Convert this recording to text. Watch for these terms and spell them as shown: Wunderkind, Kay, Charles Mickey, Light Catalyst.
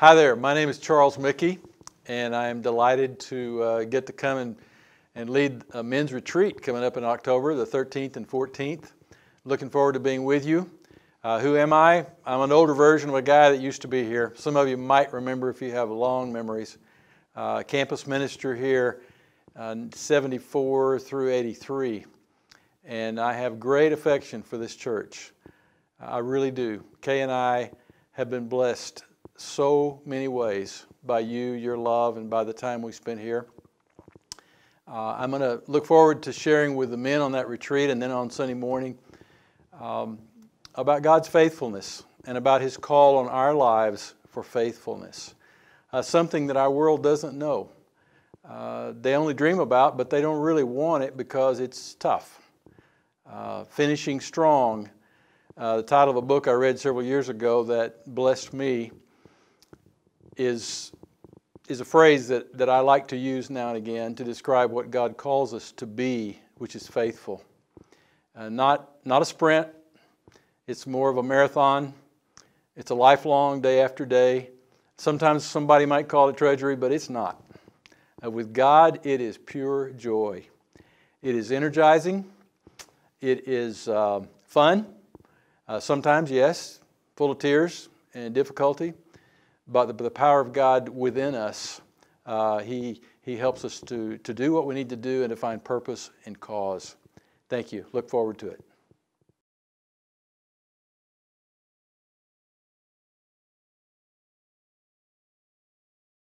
Hi there, my name is Charles Mickey, and I am delighted to get to come and lead a men's retreat coming up in October, the 13th and 14th. Looking forward to being with you. Who am I? I'm an older version of a guy that used to be here. Some of you might remember if you have long memories. Campus minister here, 74 through 83. And I have great affection for this church. I really do. Kay and I have been blessed so many ways by you, your love, and by the time we spent here. I'm going to look forward to sharing with the men on that retreat and then on Sunday morning about God's faithfulness and about His call on our lives for faithfulness, something that our world doesn't know. They only dream about, but they don't really want it because it's tough. Finishing strong, the title of a book I read several years ago that blessed me, is a phrase that I like to use now and again to describe what God calls us to be, which is faithful. Not a sprint. It's more of a marathon. It's a lifelong, day after day. Sometimes somebody might call it drudgery, but it's not. With God, it is pure joy. It is energizing. It is fun. Sometimes, yes, full of tears and difficulty. But the power of God within us, He helps us to do what we need to do and to find purpose and cause. Thank you. Look forward to it.